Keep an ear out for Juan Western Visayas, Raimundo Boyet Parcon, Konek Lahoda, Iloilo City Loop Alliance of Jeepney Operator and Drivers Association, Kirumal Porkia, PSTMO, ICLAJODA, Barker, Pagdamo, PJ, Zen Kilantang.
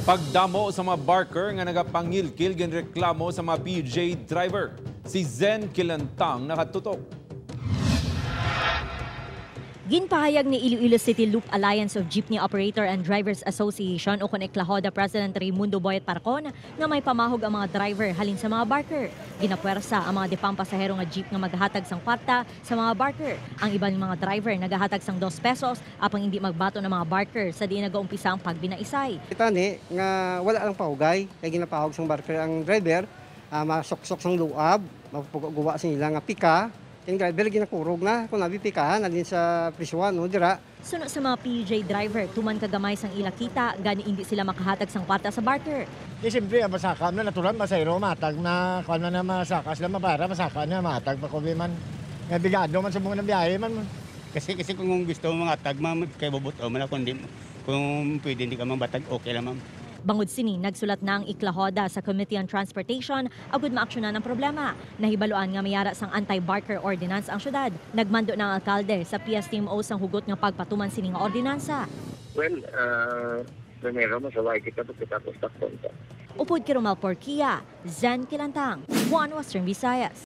Pagdamo sa mga barker nga nagapangilkil gin reklamo sa mga PJ driver. Si Zen Kilantang nakatutok. Ginpahayag ni Iloilo City Loop Alliance of Jeepney Operator and Drivers Association o Konek Lahoda President Raimundo Boyet Parcon na may pamahog ang mga driver halin sa mga barker. Ginapwersa ang mga depampasahero nga jeep nga maghatag sang kwarta sa mga barker. Ang ibang mga driver nagahatag sang 2 pesos apang hindi magbato ng mga barker sa di nagaumpisa ang pagbinaisay. Itani nga wala lang pahugay kay ginapahog sang barker ang driver. Masoksok sang luab, mapagawa sa nila nga pika. Yung driver ginakurog na kung nabipikahan na din sa priswa, no, dira. Sunod sa mga PJ driver, tuman kagamay sang ilakita, gani hindi sila makahatag sang kwarta sa barter. Eh, siyempre, masaka na natural, masayro, matag na, kwan na masaka sila, mapara, masaka na, matag, pakubi man. Nabigado man sa mga nabiyahe man. Kasi kung gusto mong atag, ma'am, kaya bubuto man ako, kung pwede hindi ka mabatag, okay lang, ma'am. Bangod sini, nagsulat na ang Iklahoda sa Committee on Transportation agud maaksyonan ang problema. Nahibaloan nga mayara sang anti-barker ordinance ang syudad. Nagmando na ang alkalde sa PSTMO sang hugot nga pagpatuman sini nga ordinansa. Well, primero masaway kita pagkatapos takton ta. Upod Kirumal Porkia, Zen Kilantang, Juan Western Visayas.